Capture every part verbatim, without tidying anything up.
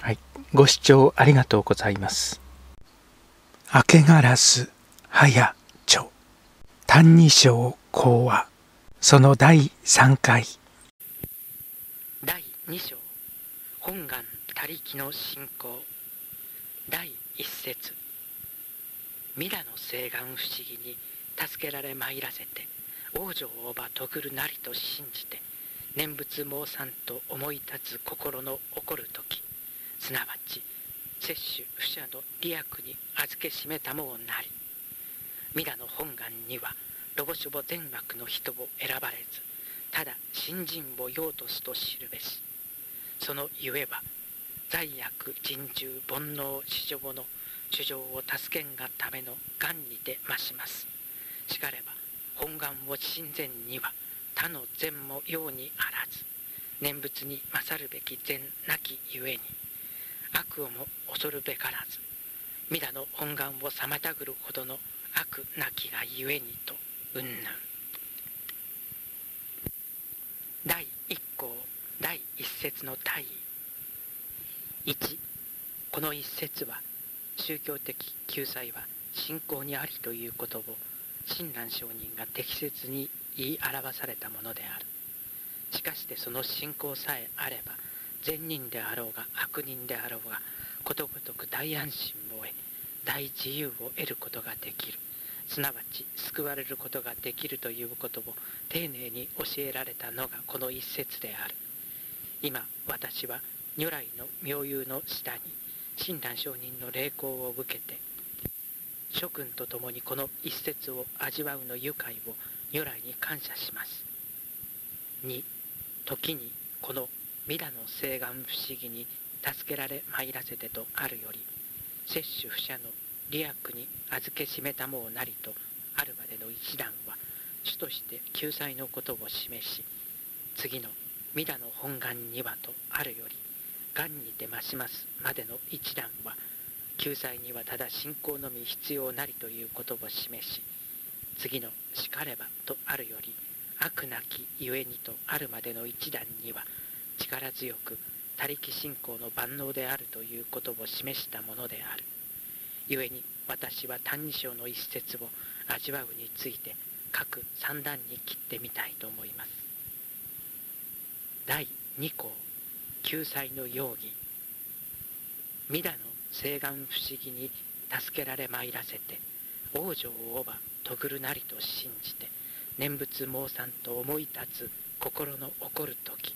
はい、ご視聴ありがとうございます。明けがらす早著歎異抄講話そのだいさんかいだいにしょう本願他力の信仰だいいっせつ皆の誓願不思議に助けられ参らせて往生をばとぐるなりと信じて念仏猛参と思い立つ心の起こる時すなわち摂取不捨の利益に預けしめたもうなり皆の本願にはロボショボ全枠の人を選ばれずただ信心を用とすと知るべしそのゆえは罪悪人獣煩悩至上の主情を助けんがための願にて増しますしかれば本願を親善には他の善も用にあらず念仏に勝るべき善なきゆえに悪をも恐るべからず皆の本願を妨ぐるほどの悪なきがゆえにとうんぬんだいいっこうだいいっせつの大意いちこの一節は宗教的救済は信仰にありということを親鸞聖人が適切に言い表されたものであるしかしてその信仰さえあれば善人であろうが悪人であろうがことごとく大安心を得大自由を得ることができるすなわち救われることができるということを丁寧に教えられたのがこの一節である今私は如来の妙憂の下に親鸞聖人の霊光を受けて諸君と共にこの一節を味わうの愉快を如来に感謝します。に時にこの皆の誓願不思議に助けられ参らせてとあるより摂取不捨の利益に預けしめたもうなりとあるまでの一段は主として救済のことを示し次の皆の本願にはとあるより願にて増しますまでの一段は救済にはただ信仰のみ必要なりということを示し次のしかればとあるより悪なきゆえにとあるまでの一段には力強く他力信仰の万能であるということを示したものであるゆえに私は「歎異抄」の一節を味わうについて各三段に切ってみたいと思います。だいにこう救済の容疑皆の誓願不思議に助けられ参らせて往生をばとぐるなりと信じて念仏猛参と思い立つ心の起こる時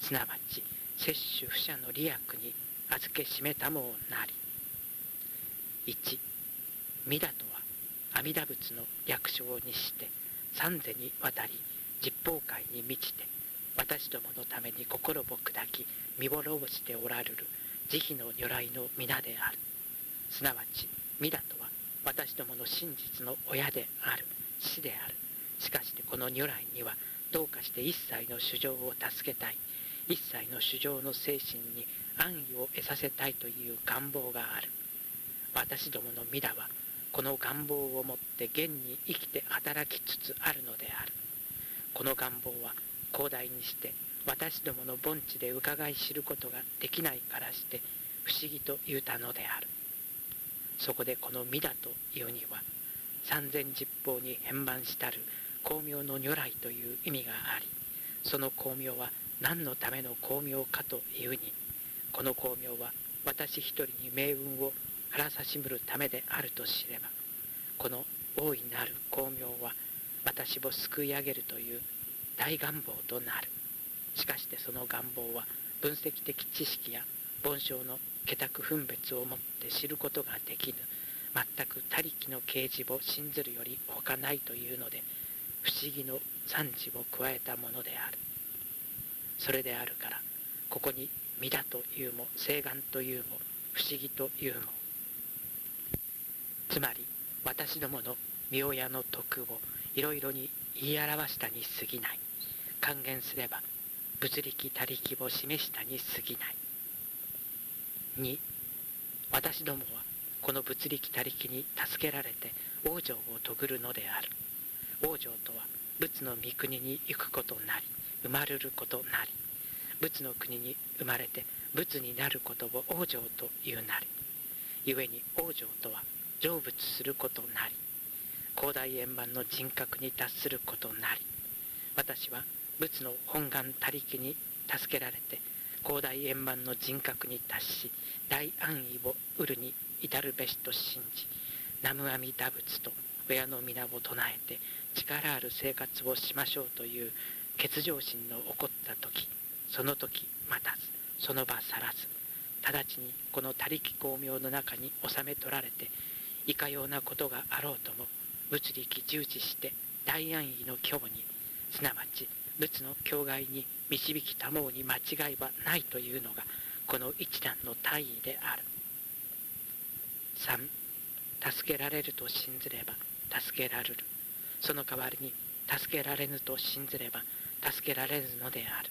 すなわち摂取不捨の利益に預けしめたもうなりいち弥陀とは阿弥陀仏の略称にして三世にわたり十方界に満ちて私どものために心を砕き見滅ぼしておられる慈悲の如来の皆であるすなわち弥陀とは私どもの真実の親である師であるしかしてこの如来にはどうかして一切の衆生を助けたい一切の衆生の精神に安意を得させたいという願望がある私どもの弥陀はこの願望をもって現に生きて働きつつあるのであるこの願望は広大にして私どもの凡地で伺い知ることができないからして不思議と言うたのであるそこでこの弥陀というには三千十方に遍満したる光明の如来という意味がありその光明は何のための光明かというにこの光明は私一人に命運を腹差しむるためであると知ればこの大いなる光明は私を救い上げるという大願望となるしかしてその願望は分析的知識や凡渉の気託分別をもって知ることができぬ全く他力の啓示を信ずるより他ないというので不思議の賛辞を加えたものであるそれであるからここに弥陀というも誓願というも不思議というもつまり私どもの御親の徳をいろいろに言い表したに過ぎない還元すれば物力他力を示したに過ぎないに私どもはこの物力他力に助けられて往生をとぐるのである往生とは仏の御国に行くことなり生まれることなり仏の国に生まれて仏になることを往生というなり、故に往生とは成仏することなり、広大円満の人格に達することなり、私は仏の本願他力に助けられて広大円満の人格に達し、大安位を得るに至るべしと信じ、南無阿弥陀仏と親の皆を唱えて力ある生活をしましょうという欠如心の起こった時、その時待たずその場去らず、直ちにこの他力巧妙の中に収め取られて、いかようなことがあろうとも仏力従事して大安位の教に、すなわち仏の境外に導きたもうに間違いはないというのがこの一段の大意である。さん. 助けられると信ずれば助けられる。その代わりに助けられぬと信ずれば助けられぬのである。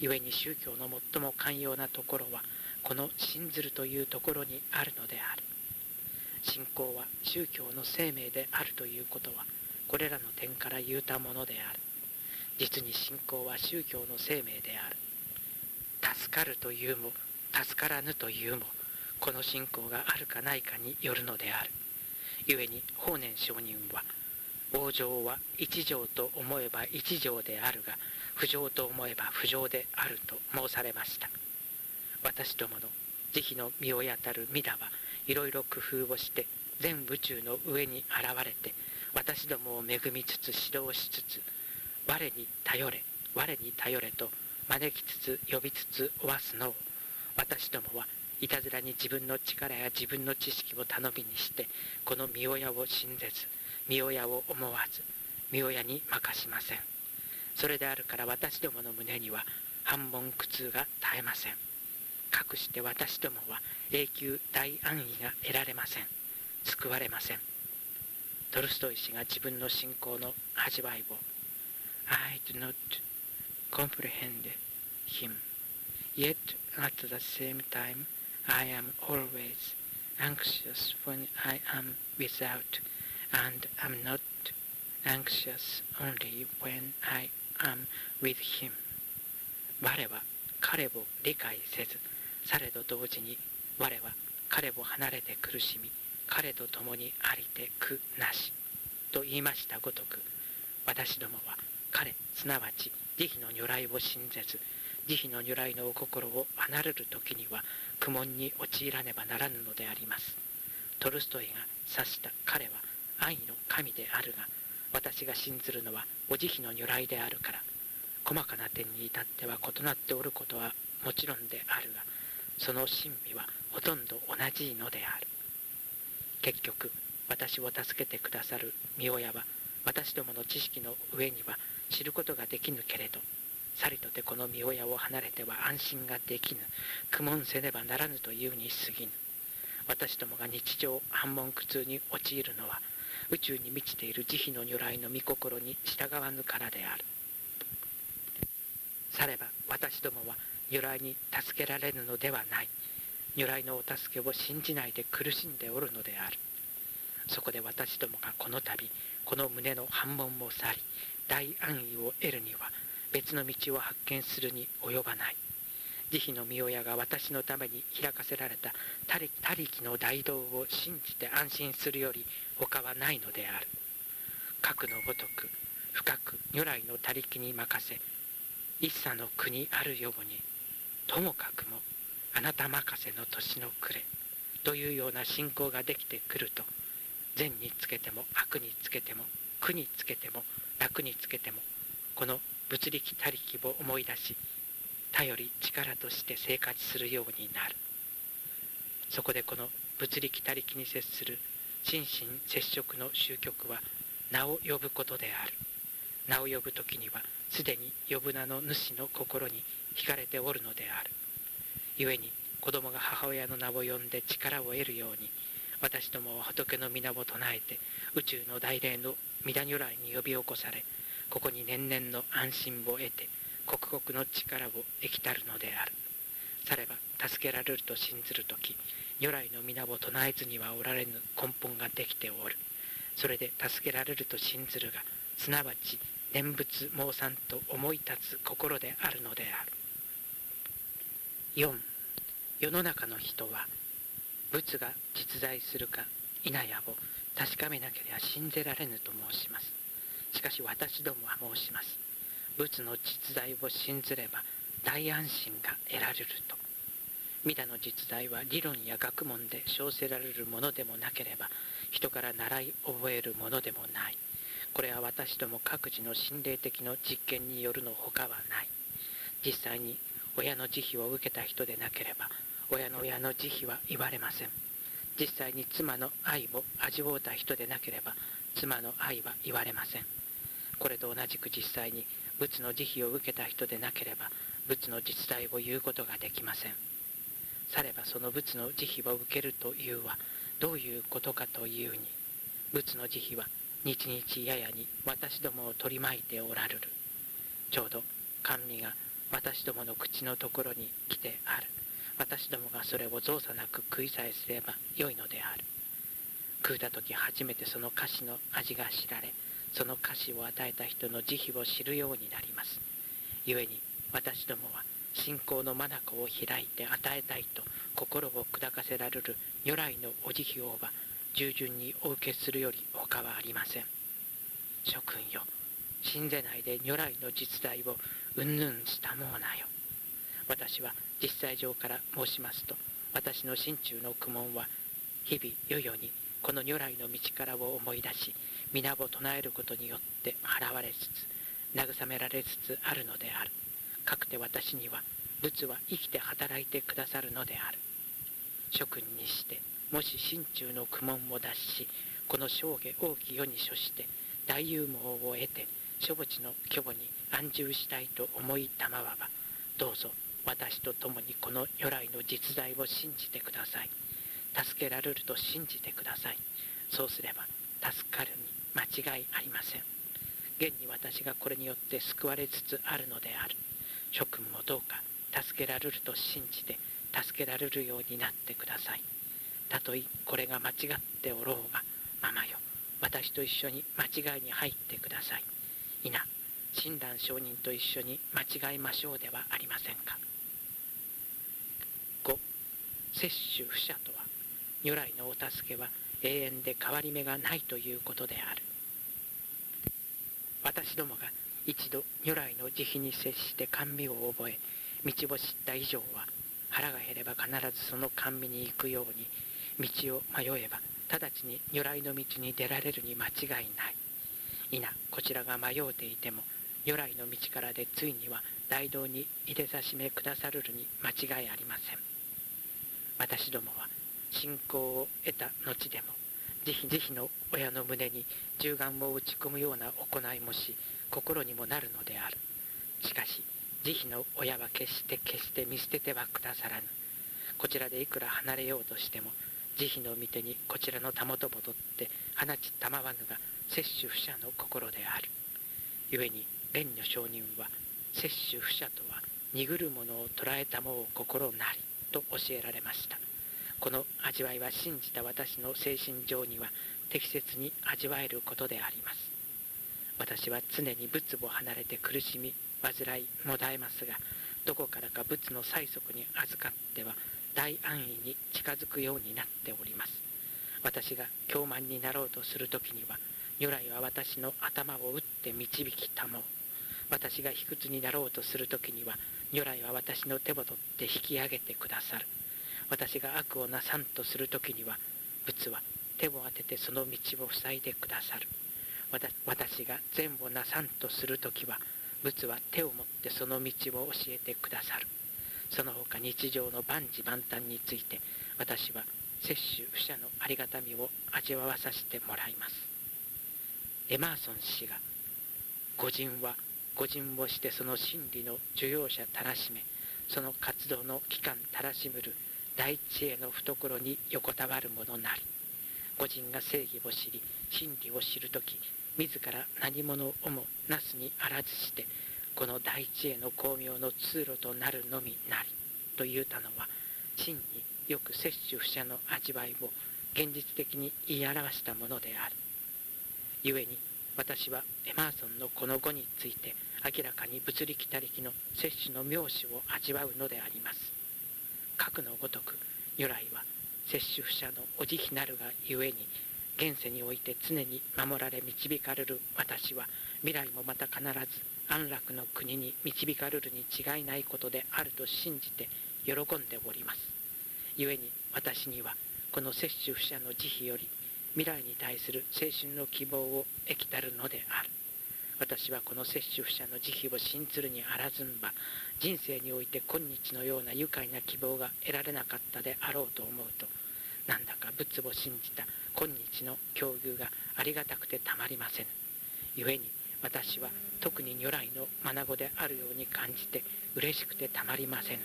故に宗教の最も寛容なところはこの信ずるというところにあるのである。信仰は宗教の生命であるということはこれらの点から言うたものである。実に信仰は宗教の生命である。助かるというも助からぬというも、この信仰があるかないかによるのである。故に法然上人は、往生は一乗と思えば一乗であるが、不乗と思えば不乗であると申されました。私どもの慈悲の御親たる弥陀はいろいろ工夫をして全宇宙の上に現れて、私どもを恵みつつ指導しつつ、我に頼れ我に頼れと招きつつ呼びつつおわすのを、私どもはいたずらに自分の力や自分の知識を頼みにしてこの御親を信ぜず、御親を思わず、御親に任しません。それであるから私どもの胸には煩悶苦痛が絶えません。かくして私どもは永久大安位が得られません。救われません。トルストイ氏が自分の信仰の味わいを、I do not comprehend him, yet at the same time I am always anxious when I am without, and am not anxious only when I am with him. 我は彼を理解せず、されど同時に我は彼を離れて苦しみ、彼と共にありて苦なしと言いましたごとく、私どもは彼すなわち慈悲の如来を信ぜず、慈悲の如来のお心を離れる時には苦悶に陥らねばならぬのであります。トルストイが指した彼は愛の神であるが、私が信ずるのはお慈悲の如来であるから、細かな点に至っては異なっておることはもちろんであるが、その真味はほとんど同じのである。結局私を助けてくださる御親は私どもの知識の上には知ることができぬけれど、さりとてこの御親を離れては安心ができぬ、苦悶せねばならぬというに過ぎぬ。私どもが日常煩悶苦痛に陥るのは、宇宙に満ちている慈悲の如来の御心に従わぬからである。されば私どもは如来に助けられぬのではない、如来のお助けを信じないで苦しんでおるのである。そこで私どもがこの度この胸の煩悶を去り、大安位を得るには別の道を発見するに及ばない。慈悲の御親が私のために開かせられた他力の大道を信じて安心するより他はないのである。かくのごとく深く如来の他力に任せ、一茶の句にあるように、ともかくもあなた任せの年の暮れというような信仰ができてくると、善につけても悪につけても苦につけても楽につけても、この仏力他力を思い出し、頼り力として生活するようになる。そこでこの仏力他力に接する心身接触の終局は名を呼ぶことである。名を呼ぶ時にはすでに呼ぶ名の主の心に惹かれておるのである。故に子供が母親の名を呼んで力を得るように、私どもは仏の皆を唱えて宇宙の大霊の弥陀如来に呼び起こされ、ここに年々の安心を得て刻々の力を得きたるのである。されば助けられると信ずるとき、如来の皆を唱えずにはおられぬ根本ができておる。それで助けられると信ずるが、すなわち念仏妄想と思い立つ心であるのである。よん. 世の中の人は仏が実在するか否やを確かめなければ信ぜられぬと申します。しかし私どもは申します。仏の実在を信ずれば大安心が得られると。弥陀の実在は理論や学問で称せられるものでもなければ人から習い覚えるものでもない。これは私ども各自の心霊的の実験によるのほかはない。実際に親の慈悲を受けた人でなければ親の親の慈悲は言われません。実際に妻の愛を味わうた人でなければ妻の愛は言われません。これと同じく実際に仏の慈悲を受けた人でなければ仏の実在を言うことができません。さればその仏の慈悲を受けるというはどういうことかというに、仏の慈悲は日々ややに私どもを取り巻いておられる。ちょうど甘味が私どもの口のところに来てある。私どもがそれを造作なく食いさえすればよいのである。食うた時初めてその菓子の味が知られ、その菓子を与えた人の慈悲を知るようになります。故に私どもは信仰の眼を開いて与えたいと心を砕かせられる如来のお慈悲をは従順にお受けするより他はありません。諸君よ、信ぜないで如来の実在をうんぬんしたもうなよ。私は実際上から申しますと、私の心中の苦悶は日々世々にこの如来の道からを思い出し、皆を唱えることによって払われつつ慰められつつあるのである。かくて私には仏は生きて働いてくださるのである。諸君にしてもし心中の苦悶を脱し、この生涯大き世に処して大勇猛を得て諸仏の虚母に安住したいと思いたまわば、どうぞ私と共にこの如来の実在を信じてください。助けられると信じてください。そうすれば助かるに間違いありません。現に私がこれによって救われつつあるのである。諸君もどうか助けられると信じて助けられるようになってください。たとえこれが間違っておろうが、ママよ、私と一緒に間違いに入ってください。否、親鸞上人と一緒に間違いましょうではありませんか。ご. 摂取不捨とは、如来のお助けは永遠で変わり目がないということである。私どもが一度如来の慈悲に接して甘味を覚え、道を知った以上は、腹が減れば必ずその甘味に行くように、道を迷えば直ちに如来の道に出られるに間違いない。否、こちらが迷うていても、如来の道からでついには大道にいでさしめ下さるるに間違いありません。私どもは信仰を得た後でも、慈悲の親の胸に銃眼を打ち込むような行いもし、心にもなるのである。しかし慈悲の親は決して決して見捨ててはくださらぬ。こちらでいくら離れようとしても、慈悲の御手にこちらのたもとを取って放ちたまわぬが摂取不捨の心である。故に蓮如上人は、摂取不捨とは濁るものを捉えたもう心なりと教えられました。この味わいは信じた私の精神上には適切に味わえることであります。私は常に仏を離れて苦しみ煩いもだえますが、どこからか仏の催促に預かっては大安易に近づくようになっております。私が狂慢になろうとするときには、如来は私の頭を打って導きたもう。私が卑屈になろうとするときには、如来は私の手を取って引き上げてくださる。私が悪をなさんとするときには、仏は手を当ててその道を塞いでくださる。私が善をなさんとするときは、仏は手を持ってその道を教えてくださる。その他日常の万事万端について、私は摂取不捨のありがたみを味わわさせてもらいます。エマーソン氏が、御人は御人をしてその真理の受容者たらしめ、その活動の期間たらしむる大知恵の懐に横たわるものなり。御人が正義を知り真理を知るとき、自ら何者をもなすにあらずして、この大地への光明の通路となるのみなりと言うたのは、真によく摂取不捨の味わいを現実的に言い表したものである。故に私はエマーソンのこの語について、明らかに物力他力の摂取の妙種を味わうのであります。核のごとく如来は摂取不捨のお慈悲なるがゆえに、現世において常に守られ導かれる私は未来もまた必ず安楽の国に導かれるに違いないことであると信じて喜んでおります。故に私にはこの摂取不捨の慈悲より未来に対する青春の希望を益たるのである。私はこの摂取不捨の慈悲を信ずるにあらずんば、人生において今日のような愉快な希望が得られなかったであろうと思うと、なんだか仏を信じた今日の境遇がありがたくてたまりません。故に私は特に如来の眼であるように感じて嬉しくてたまりません。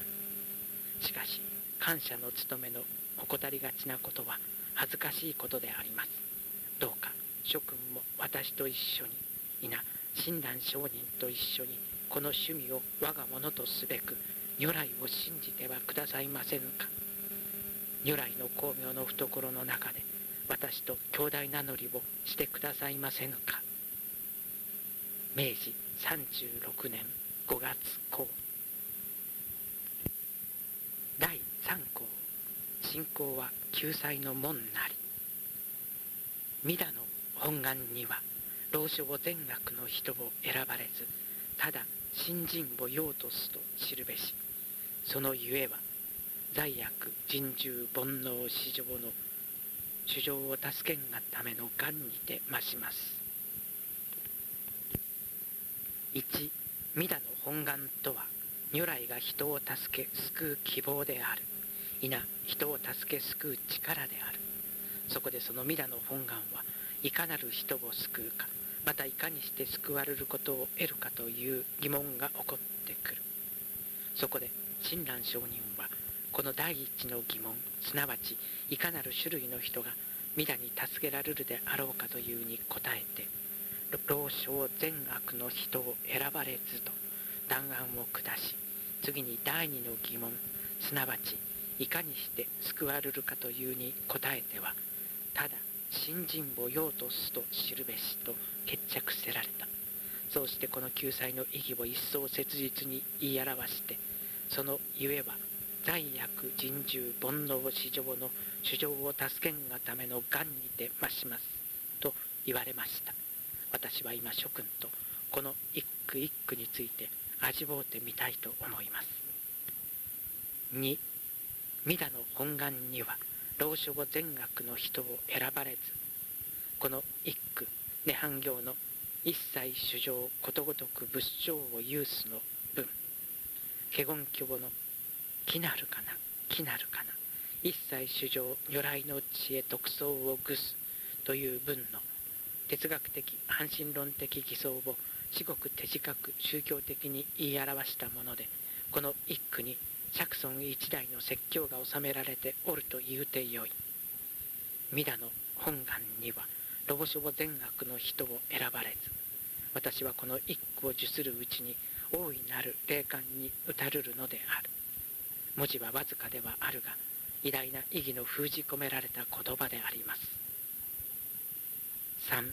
しかし感謝の務めの怠りがちなことは恥ずかしいことであります。どうか諸君も私と一緒に、皆親鸞聖人と一緒にこの趣味を我がものとすべく如来を信じてはくださいませんか。如来の光明の懐の中で私と兄弟名乗りをしてくださいませんか。めいじさんじゅうろくねんごがつこうだいさんこう、信仰は救済の門なり。弥陀の本願には老所を善悪の人を選ばれず、ただ信心を要とすと知るべし。そのゆえは罪悪人獣煩悩至上の衆生を助けんがための願にて増します。いち. 弥陀の本願とは、如来が人を助け救う希望である。いな人を助け救う力である。そこでその弥陀の本願はいかなる人を救うか、またいかにして救われることを得るかという疑問が起こってくる。そこで親鸞聖人はこの第一の疑問、すなわちいかなる種類の人が弥陀に助けられるであろうかというに答えて、老少善悪の人を選ばれずと断案を下し、次に第二の疑問、すなわちいかにして救われるかというに答えては、ただ信心を要とすと知るべしと決着せられた。そうしてこの救済の意義を一層切実に言い表して、そのゆえは罪悪人獣煩悩至上の衆生を助けんがための願にて増しますと言われました。私は今諸君とこの一句一句について味わうてみたいと思います。に. 弥陀の本願には老所を善悪の人を選ばれず。この一句、涅槃行の一切衆生ことごとく仏性を有すの文、華厳経の気なるかな気なるかな一切衆生如来の知恵特相を具すという文の哲学的半身論的偽装を至極手近く宗教的に言い表したもので、この一句に釈尊一代の説教が収められておると言うてよい。弥陀の本願には老所善悪の人を選ばれず。私はこの一句を受するうちに大いなる霊感に打るるのである。文字はわずかではあるが、偉大な意義の封じ込められた言葉であります。さん.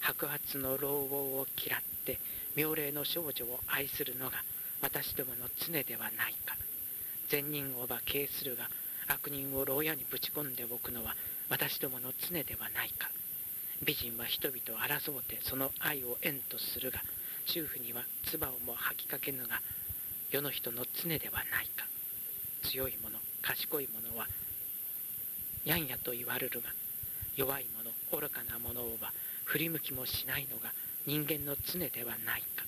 白髪の老翁を嫌って妙齢の少女を愛するのが私どもの常ではないか。善人を馬敬するが悪人を牢屋にぶち込んでおくのは私どもの常ではないか。美人は人々を争うてその愛を縁とするが、主婦には唾をも吐きかけぬが世の人の常ではないか。強い者賢い者はやんやと言われるが、弱い者愚かな者は振り向きもしないのが人間の常ではないか。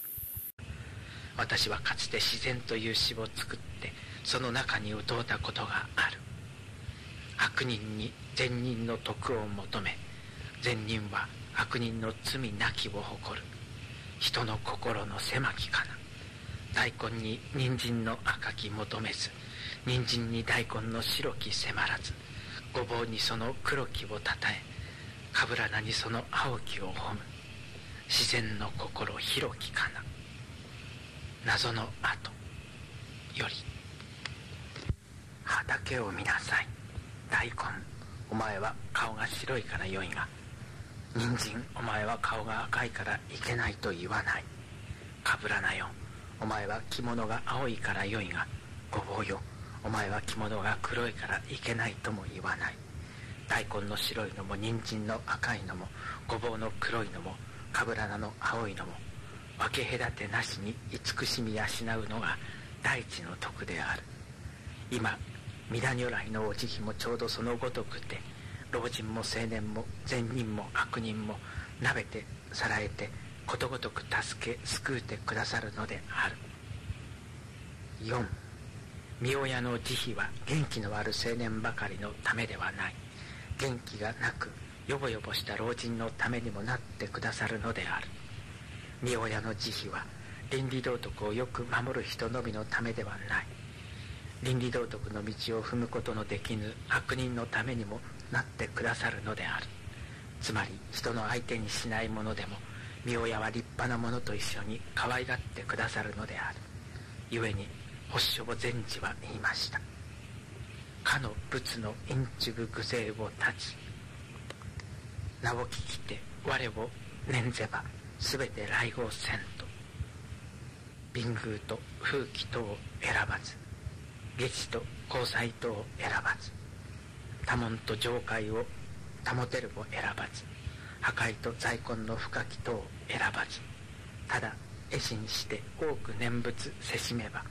私はかつて自然という詩を作ってその中に歌うたことがある。悪人に善人の徳を求め、善人は悪人の罪なきを誇る。人の心の狭きかな。大根に人参の赤き求めず、人参に大根の白き迫らず。ごぼうにその黒きをたたえ、かぶらなにその青きを褒む。自然の心広きかな。謎の跡より。畑を見なさい、大根。お前は顔が白いからよいが、人参、お前は顔が赤いからいけないと言わない。かぶらなよ、お前は着物が青いからよいが、ごぼうよ、おお前は着物が黒いからいけないとも言わない。大根の白いのも人参の赤いのもごぼうの黒いのもかぶらなの青いのも分け隔てなしに慈しみ養うのが大地の徳である。今弥陀如来のお慈悲もちょうどそのごとくて、老人も青年も善人も悪人もなべてさらえてことごとく助け救うてくださるのである。よん. 御親の慈悲は元気のある青年ばかりのためではない。元気がなくよぼよぼした老人のためにもなってくださるのである。御親の慈悲は倫理道徳をよく守る人のみのためではない。倫理道徳の道を踏むことのできぬ悪人のためにもなってくださるのである。つまり人の相手にしないものでも御親は立派なものと一緒に可愛がってくださるのである。故に法師母禅師は言いました。かの仏の因中具勢を立ち、名を聞きて我を念ぜばすべて来合せんと、貧宮と風紀等を選ばず、下地と交際等を選ばず、多聞と上界を保てるを選ばず、破壊と在根の深き等を選ばず、ただ絵心して多く念仏せしめば、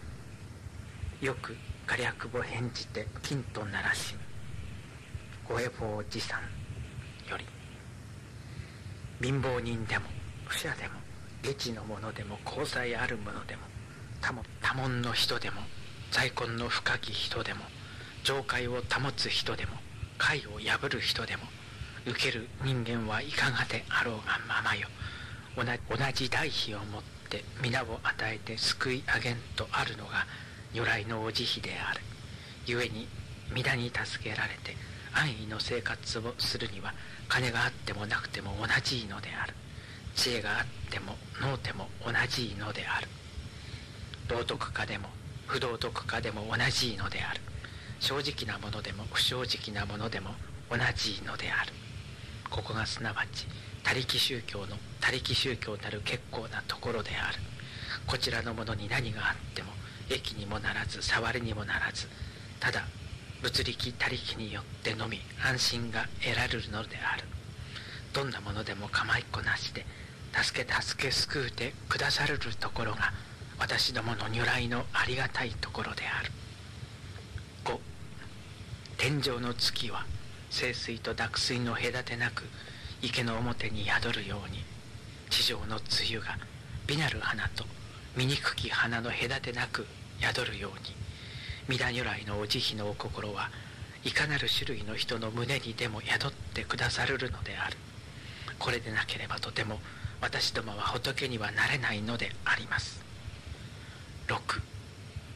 よく火略を返じて金と鳴らしむ。ご恵方持参より。貧乏人でも不者でも下地の者でも交際ある者でも多聞の人でも在根の深き人でも上界を保つ人でも界を破る人でも受ける人間はいかがであろうがままよ。同じ大悲をもって皆を与えて救いあげんとあるのが如来のお慈悲である。ゆえに皆に助けられて安易の生活をするには金があってもなくても同じのである。知恵があってものうても同じのである。道徳家でも不道徳家でも同じのである。正直なものでも不正直なものでも同じのである。ここがすなわち他力宗教の他力宗教なる結構なところである。こちらのものに何があっても益にもならず触りにもならず、ただ物力他力によってのみ安心が得られるのである。どんなものでも構いっこなしで助け助け救うてくださるところが私どもの如来のありがたいところである。ご. 天上の月は清水と濁水の隔てなく池の表に宿るように、地上の露が美なる花と醜き花の隔てなく宿るように、弥陀如来のお慈悲のお心はいかなる種類の人の胸にでも宿ってくださるのである。これでなければとても私どもは仏にはなれないのであります。ろく.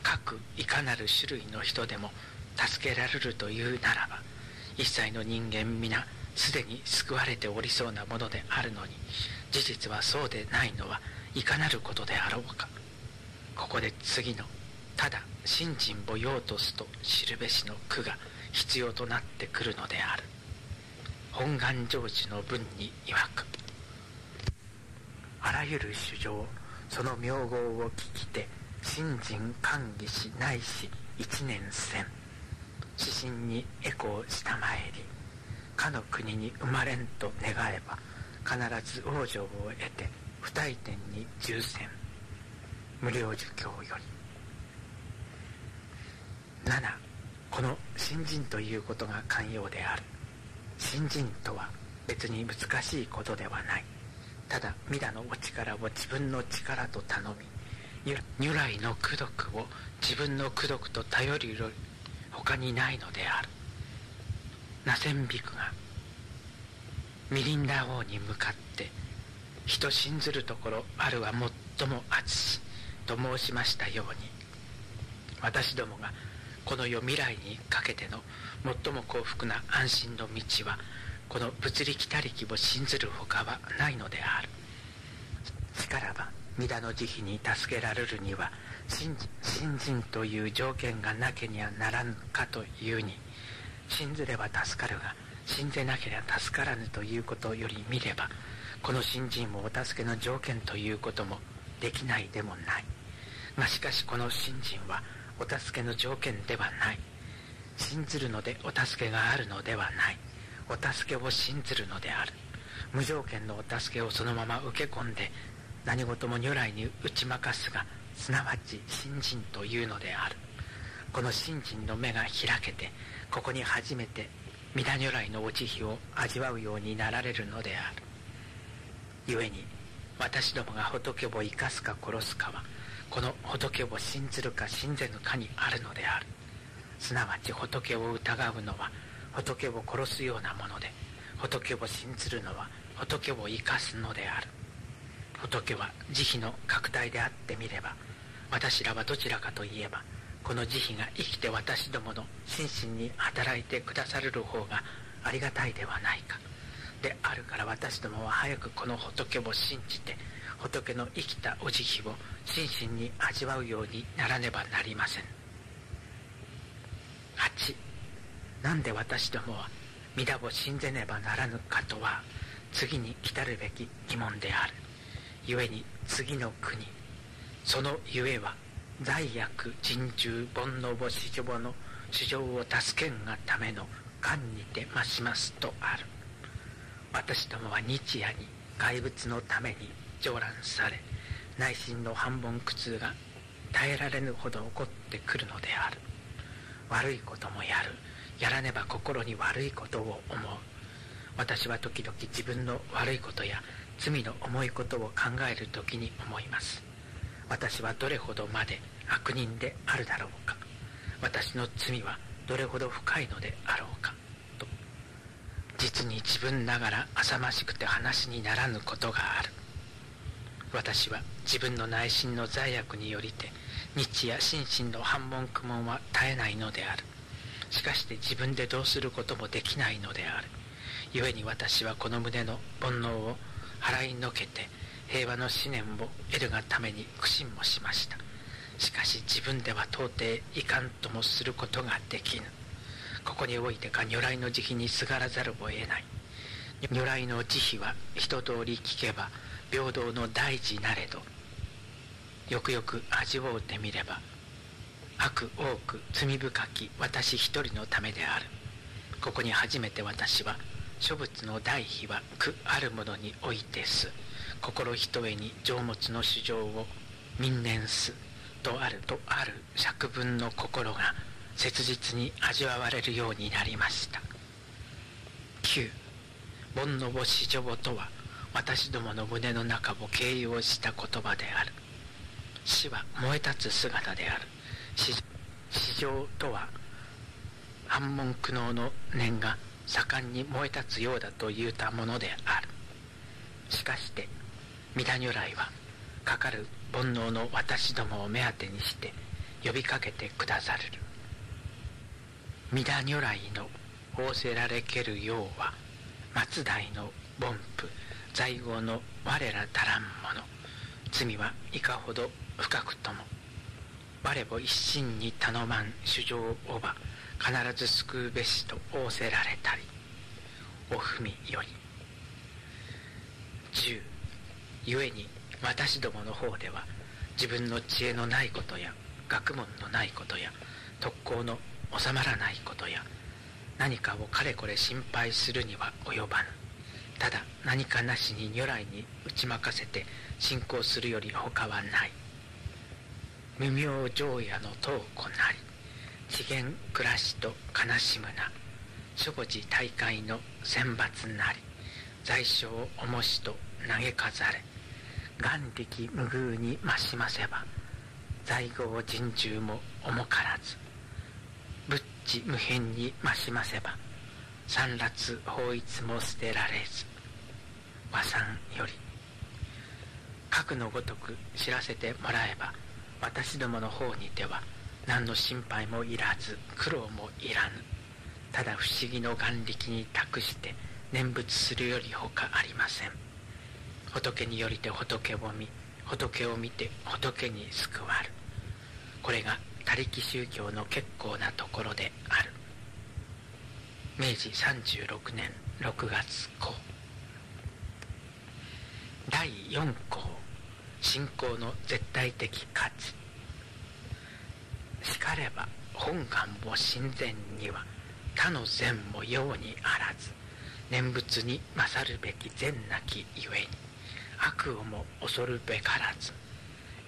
各いかなる種類の人でも助けられるというならば、一切の人間皆すでに救われておりそうなものであるのに、事実はそうでないのはいかなることであろうか。ここで次のただ信心を用とすと知るべしの句が必要となってくるのである。本願成就の文に曰く、あらゆる衆生その名号を聞きて信心歓喜しないし一年せん、指針にエコーしたまえり、かの国に生まれんと願えば必ず往生を得て不退転に従前。無量寿経より。なな. この信心ということが寛容である。信心とは別に難しいことではない。ただ弥陀のお力を自分の力と頼み、如来の功徳を自分の功徳と頼りより他にないのである。那仙比丘がミリンダ王に向かって、人信ずるところあるは最も厚しと申しましたように、私どもがこの世未来にかけての最も幸福な安心の道はこの物力他力を信ずるほかはないのである。しからば弥陀の慈悲に助けられるには信心という条件がなけにはならんかというに、信ずれば助かるが信ぜなければ助からぬということより見れば、この信心もお助けの条件ということもできないでもないが、しかしこの信心はお助けの条件ではない。信ずるのでお助けがあるのではない。お助けを信ずるのである。無条件のお助けをそのまま受け込んで何事も如来に打ち負かすが、すなわち信心というのである。この信心の目が開けて、ここに初めて皆如来のお慈悲を味わうようになられるのである。故に私どもが仏を生かすか殺すかは、この仏を信ずるか信ぜぬかにあるのである。すなわち仏を疑うのは仏を殺すようなもので、仏を信ずるのは仏を生かすのである。仏は慈悲の拡大であってみれば、私らはどちらかといえば、この慈悲が生きて私どもの心身に働いてくださる方がありがたいではないか。であるから私どもは早くこの仏を信じて、仏の生きたお慈悲を心身に味わうようにならねばなりません。はち、なんで私どもは皆を信ぜねばならぬかとは、次に来たるべき疑問である。ゆえに次の国、そのゆえは罪悪人中煩悩を四処の主情を助けんがための感にて増しますとある。私どもは日夜に怪物のために上乱され、内心の半分苦痛が耐えられぬほど起こってくるのである。悪いこともやる。やらねば心に悪いことを思う。私は時々自分の悪いことや罪の重いことを考えるときに思います。私はどれほどまで悪人であるだろうか。私の罪はどれほど深いのであろうかと、実に自分ながら浅ましくて話にならぬことがある。私は自分の内心の罪悪によりて日夜心身の煩悶苦悶は絶えないのである。しかして自分でどうすることもできないのである。故に私はこの胸の煩悩を払いのけて平和の思念を得るがために苦心もしました。しかし自分では到底いかんともすることができぬ。ここにおいてか如来の慈悲にすがらざるを得ない。如来の慈悲は一通り聞けば平等の大事なれど、よくよく味わうてみれば悪多く罪深き私一人のためである。ここに初めて私は諸仏の大悲は苦あるものにおいてす、心ひとえに常物の主情を民念すとあるとある釈文の心が切実に味わわれるようになりました。きゅう、煩悩四処とは私どもの胸の中を形容した言葉である。死は燃え立つ姿である。四情とは煩悶苦悩の念が盛んに燃え立つようだと言うたものである。しかして皆如来はかかる煩悩の私どもを目当てにして呼びかけてくださる。皆如来の仰せられけるようは末代の凡夫在業の我ら足らん者、罪はいかほど深くとも我を一心に頼まん主情をば必ず救うべしと仰せられたり。おふみより。十、ゆえに私どもの方では自分の知恵のないことや学問のないことや特攻の収まらないことや何かをかれこれ心配するには及ばぬ。ただ何かなしに如来に打ち負かせて信仰するより他はない。無明常夜の東湖なり、知見暮らしと悲しむな、諸事大会の選抜なり、罪所を重しと投げ飾れ、眼力無遇に増しませば、在業人中も重からず、仏知無変に増しませば、三辣法逸も捨てられず。和さんより。核のごとく知らせてもらえば、私どもの方にては、何の心配もいらず苦労もいらぬ。ただ不思議の眼力に託して念仏するよりほかありません。仏によりて仏を見、仏を見て仏に救わる。これが他力宗教の結構なところである。めいじさんじゅうろくねんろくがつこう。だいよんこう、信仰の絶対的価値。しかれば本願を親善には他の善もようにあらず、念仏に勝るべき善なきゆえに悪をも恐るべからず、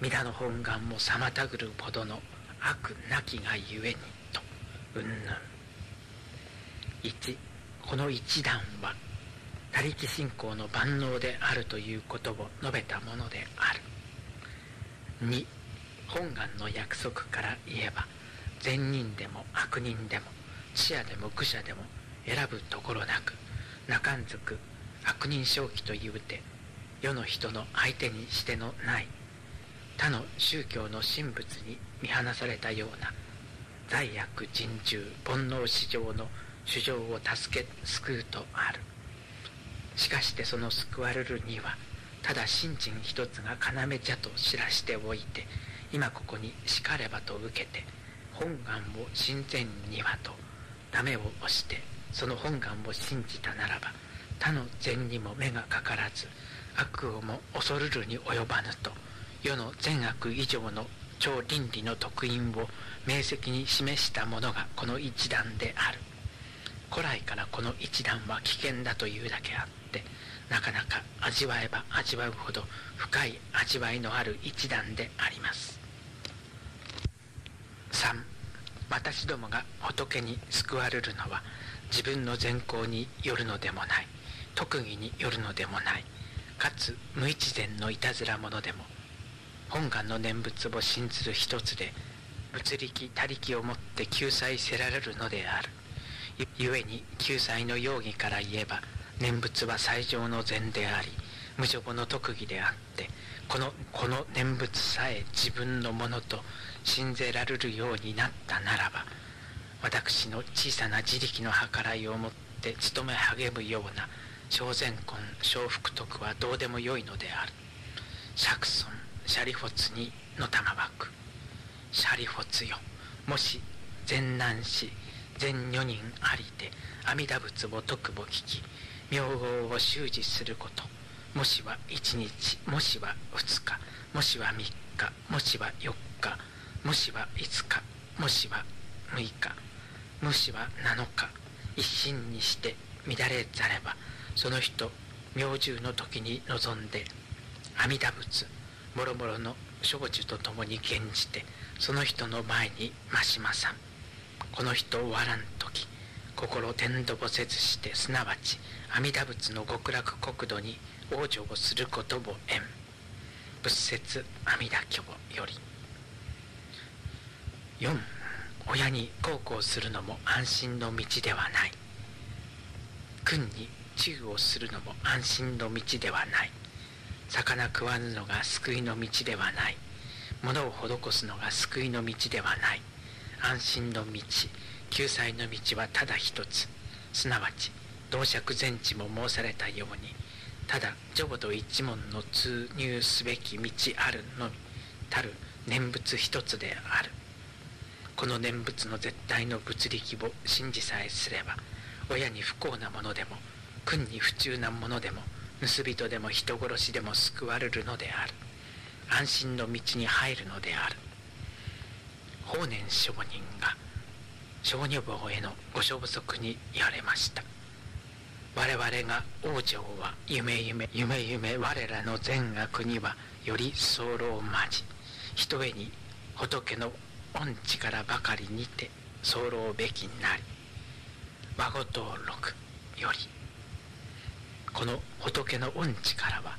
皆の本願も妨ぐるほどの悪なきがゆえにとうんぬん。いち、この一段は他力信仰の万能であるということを述べたものである。に、本願の約束から言えば善人でも悪人でも智者でも愚者でも選ぶところなく、中んずく悪人正気というて世の人の相手にしてのない他の宗教の神仏に見放されたような罪悪人中煩悩至上の衆生を助け救うとある。しかしてその救われるにはただ信心一つが要じゃと知らしておいて、今ここにしかればと受けて本願を親善にはとダメを押して、その本願を信じたならば他の善にも目がかからず悪をも恐るるに及ばぬと、世の善悪以上の超倫理の徳因を明晰に示したものがこの一段である。古来からこの一段は危険だというだけあって、なかなか味わえば味わうほど深い味わいのある一段であります。さん、私どもが仏に救われるのは自分の善行によるのでもない、特技によるのでもない、かつ無一善のいたずらものでも、本願の念仏を信ずる一つで物力他力をもって救済せられるのである。ゆえに救済の容疑から言えば念仏は最上の善であり無所母の特技であって、このこの念仏さえ自分のものと信ぜられるようになったならば、私の小さな自力の計らいをもって努め励むような小善根小福徳はどうでもよいのである。釈尊舎利仏にのたまわく。舎利仏よ、もし善男子善女人ありて阿弥陀仏を徳を聞き名号を修持すること、もしはいちにち、もしはふつか、もしはみっか、もしはよっか、もしはいつか、もしはむいか、もしはなのか、一心にして乱れざれば、その人明寿の時に臨んで阿弥陀仏もろもろの成就とともに現じて、その人の前にましまさん、この人をわらん時心天どぼせずして、すなわち阿弥陀仏の極楽国土に往生をすることを縁仏説阿弥陀経より。よん、親に孝行するのも安心の道ではない。君に忠をするのも安心の道ではない。魚食わぬのが救いの道ではない。物を施すのが救いの道ではない。安心の道、救済の道はただ一つ、すなわち同釈禅師も申されたように、ただ浄土一門の通入すべき道あるのみたる念仏一つである。この念仏の絶対の仏力を信じさえすれば、親に不幸なものでも君に不忠なものでも盗人でも人殺しでも救われるのである。安心の道に入るのである。法然上人が小女房へのご消息に言われました。我々が往生は夢夢夢夢我らの善悪にはより候まじ、ひとえに仏の御力ばかりにて候べきなり。和合道録より。この仏の御力は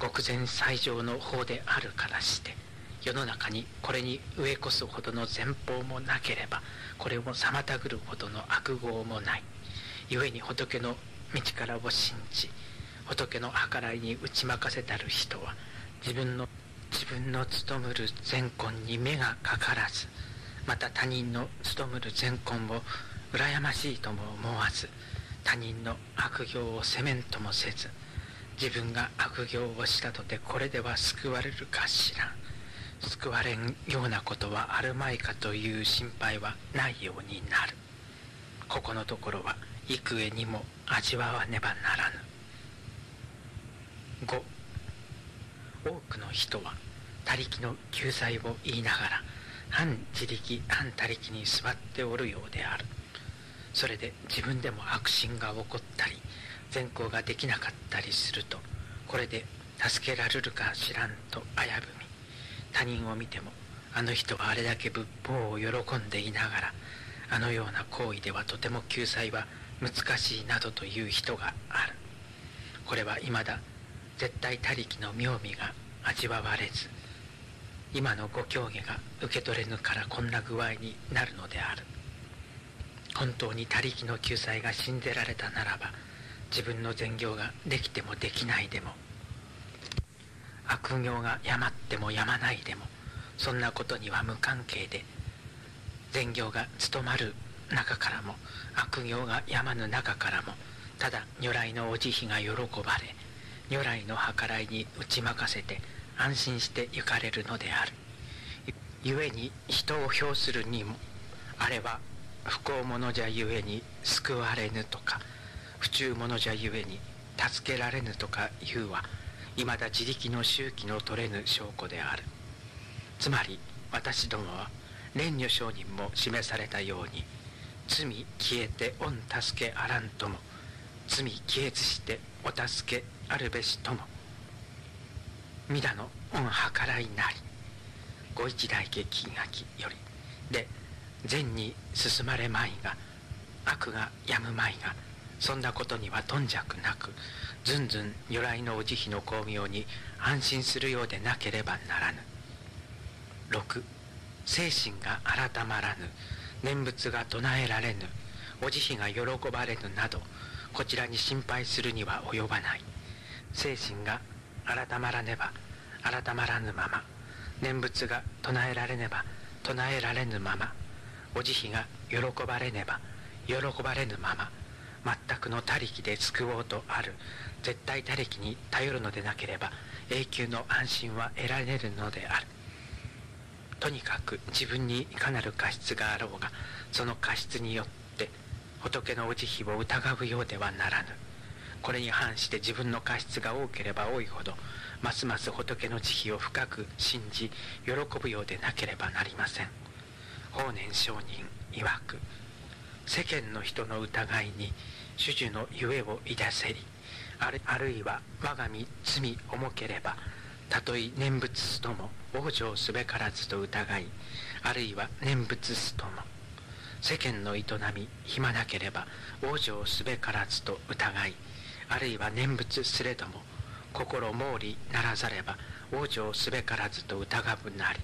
極善最上の法であるからして、世の中にこれに上越すほどの前方もなければ、これを妨ぐるほどの悪業もない。故に仏の道からを信じ仏の計らいに打ち負かせたる人は、自分の自分の務むる善根に目がかからず、また他人の務むる善根を羨ましいとも思わず、他人の悪行を責めんともせず、自分が悪行をしたとてこれでは救われるか知らん、救われんようなことはあるまいかという心配はないようになる。ここのところは幾重にも味わわねばならぬ。ご、多くの人は他力の救済を言いながら反自力反他力に座っておるようである。それで自分でも悪心が起こったり善行ができなかったりすると、これで助けられるか知らんと危ぶみ、他人を見てもあの人はあれだけ仏法を喜んでいながらあのような行為ではとても救済は難しいなどという人がある。これは未だ絶対他力の妙味が味わわれず、今のご教義が受け取れぬからこんな具合になるのである。本当に他力の救済が信ぜられたならば、自分の善行ができてもできないでも、悪行がやまってもやまないでも、そんなことには無関係で、善行が務まる中からも悪行がやまぬ中からも、ただ如来のお慈悲が喜ばれ、如来の計らいに打ち負かせて安心して行かれるのである。ゆえに人を評するにも、あれは不幸者じゃゆえに救われぬとか、不忠者じゃゆえに助けられぬとかいうは、いまだ自力の周期の取れぬ証拠である。つまり私どもは蓮如上人も示されたように、罪消えて御助けあらんとも、罪消えずしてお助けあるべしとも、皆の御計らいなり、ご一代家金垣よりで善に進まれまいが悪がやむまいが、そんなことには頓着なく、ずんずん如来のお慈悲の光明に安心するようでなければならぬ。ろく. 精神が改まらぬ、念仏が唱えられぬ、お慈悲が喜ばれぬなど、こちらに心配するには及ばない。精神が改まらねば改まらぬまま、念仏が唱えられねば唱えられぬまま、お慈悲が喜ばれねば喜ばれぬまま、全くの他力で救おうとある絶対他力に頼るのでなければ、永久の安心は得られるのである。とにかく自分にいかなる過失があろうが、その過失によって仏のお慈悲を疑うようではならぬ。これに反して自分の過失が多ければ多いほど、ますます仏の慈悲を深く信じ喜ぶようでなければなりません。法然上人曰く、世間の人の疑いに種々のゆえをいだせり、あ る, あるいは我が身罪重ければ、たとえ念仏すとも往生すべからずと疑い、あるいは念仏すとも世間の営み暇なければ往生すべからずと疑い、あるいは念仏すれども心毛利ならざれば往生すべからずと疑ぶなり、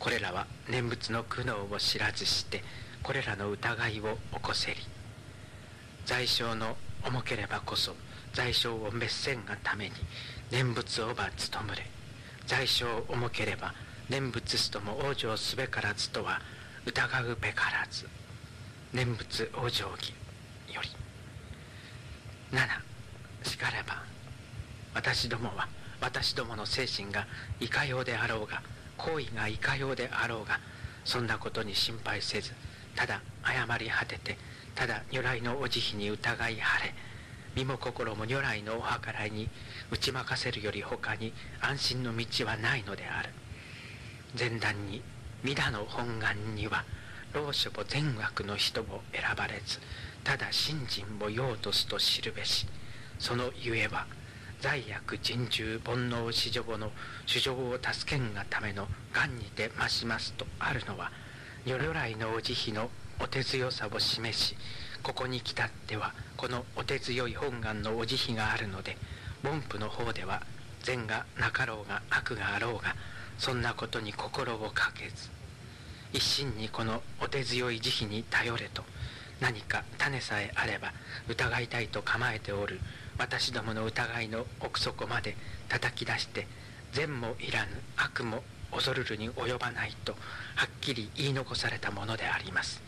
これらは念仏の苦悩を知らずしてこれらの疑いを起こせり、罪障の重ければこそ罪障を滅せんがために念仏をばつとむれ、罪障重ければ念仏すとも往生すべからずとは疑うべからず。念仏往生儀より。なな. しかれば私どもは私どもの精神がいかようであろうが行為がいかようであろうが、そんなことに心配せず、ただ誤り果てて、ただ如来のお慈悲に疑い晴れ、身も心も如来のお計らいに打ち負かせるより他に安心の道はないのである。前段に弥陀の本願には老諸母善悪の人を選ばれず、ただ信心を要とすと知るべし。そのゆえは罪悪人中煩悩四女母の衆生を助けんがための願にて増しますとあるのは、如来のお慈悲のお手強さを示し、ここに来たってはこのお手強い本願のお慈悲があるので、凡夫の方では善がなかろうが悪があろうが、そんなことに心をかけず、一心にこのお手強い慈悲に頼れと、何か種さえあれば疑いたいと構えておる私どもの疑いの奥底まで叩き出して、善もいらぬ悪も恐るるに及ばないとはっきり言い残されたものであります。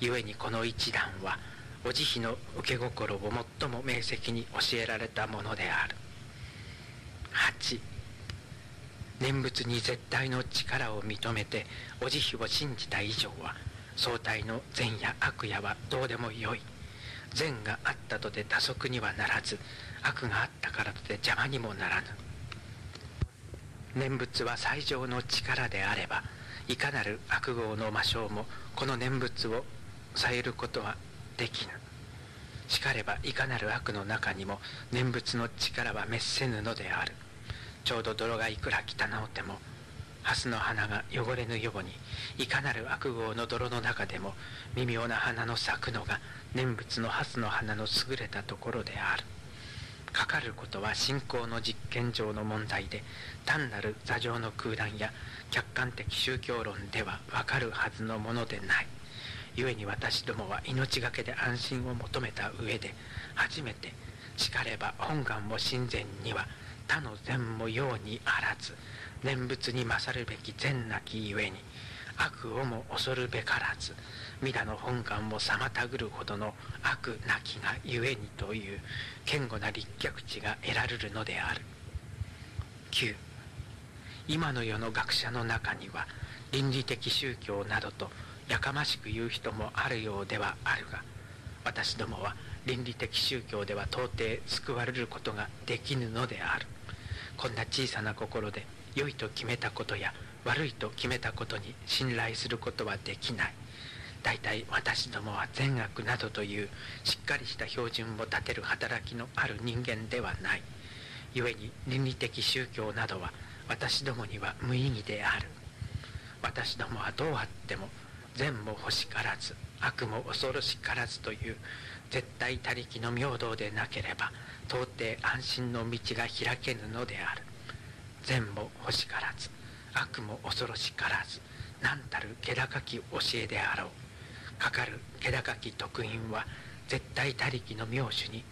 故にこの一段はお慈悲の受け心を最も明晰に教えられたものである。はち. 念仏に絶対の力を認めてお慈悲を信じた以上は、相対の善や悪やはどうでもよい。善があったとて多足にはならず、悪があったからとて邪魔にもならぬ。念仏は最上の力であれば、いかなる悪業の魔性もこの念仏を遮ることはできぬ。しかればいかなる悪の中にも念仏の力は滅せぬのである。ちょうど泥がいくら汚うても蓮の花が汚れぬように、いかなる悪業の泥の中でも微妙な花の咲くのが念仏の蓮の花の優れたところである。かかることは信仰の実験上の問題で、単なる座上の空談や客観的宗教論ではわかるはずのものでない。故に私どもは命がけで安心を求めた上で、初めてしかれば本願も親善には他の善も用にあらず、念仏に勝るべき善なきゆえに悪をも恐るべからず、皆の本願を妨ぐるほどの悪なきがゆえにという堅固な立脚地が得られるのである。きゅう. 今の世の学者の中には倫理的宗教などとやかましく言う人もあるようではあるが、私どもは倫理的宗教では到底救われることができぬのである。こんな小さな心で良いと決めたことや悪いと決めたことに信頼することはできない。大体私どもは善悪などというしっかりした標準を立てる働きのある人間ではない。故に倫理的宗教などは私どもには無意義である。私どもはどうあっても善も欲しからず悪も恐ろしからずという絶対他力の妙道でなければ到底安心の道が開けぬのである。善も欲しからず悪も恐ろしからず、何たる気高き教えであろう。かかる気高き徳因は絶対他力の妙種に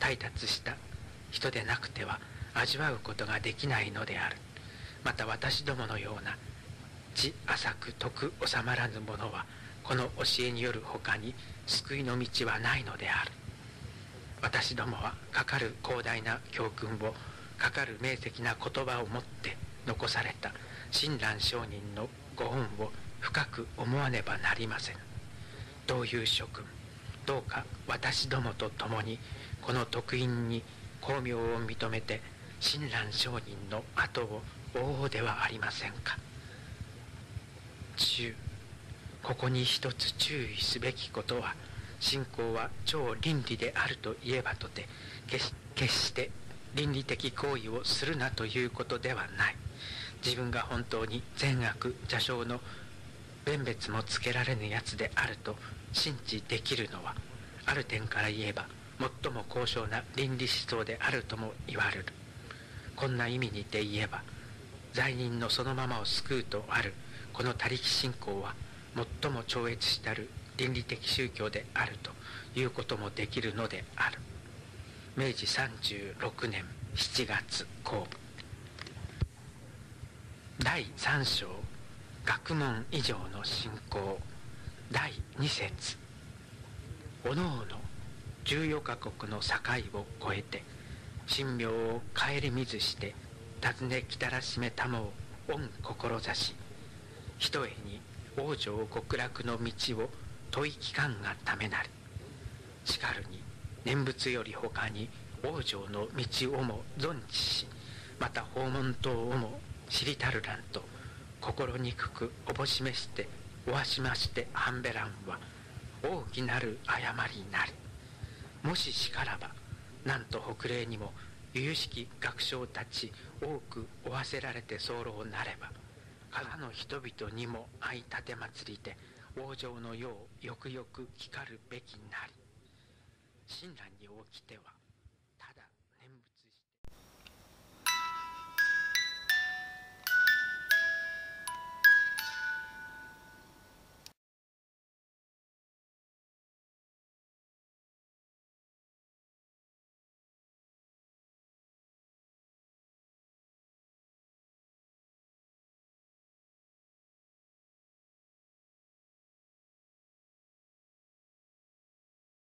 対達した人でなくては味わうことができないのである。また私どものような地浅く徳収まらぬ者はこの教えによる他に救いの道はないのである。私どもはかかる広大な教訓をかかる明晰な言葉をもって残された親鸞聖人のご恩を深く思わねばなりません。どういう諸君、どうか私どもと共にこの徳因に功名を認めて親鸞聖人の後を追おうではありませんか。中、ここに一つ注意すべきことは、信仰は超倫理であるといえばとて決し、決して倫理的行為をするなということではない。自分が本当に善悪邪正の弁別もつけられぬやつであると信じできるのは、ある点から言えば最も高尚な倫理思想であるとも言われる。こんな意味にて言えば、罪人のそのままを救うとあるこの他力信仰は最も超越したる倫理的宗教であるということもできるのである。明治さんじゅうろくねんしちがつ公布だいさん章学問以上の信仰だいに節。おのおのじゅうよんカ国の境を越えて神妙を顧みずして尋ねきたらしめたも御志、ひとえに往生極楽の道を問い期間がためなり、しかるに念仏より他に往生の道をも存知し、また訪問等をも知りたるらんと心憎くおぼしめしておわしましてはんべらんは大きなる誤りなり。もししからば、なんと北嶺にも由々しき学生たち多く追わせられて候なれば、かの人々にも相立て祭りで往生の世をよくよくきかるべきなり。親鸞におきては